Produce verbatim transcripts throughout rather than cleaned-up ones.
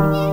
You.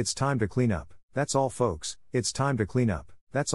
It's time to clean up. That's all folks, it's time to clean up.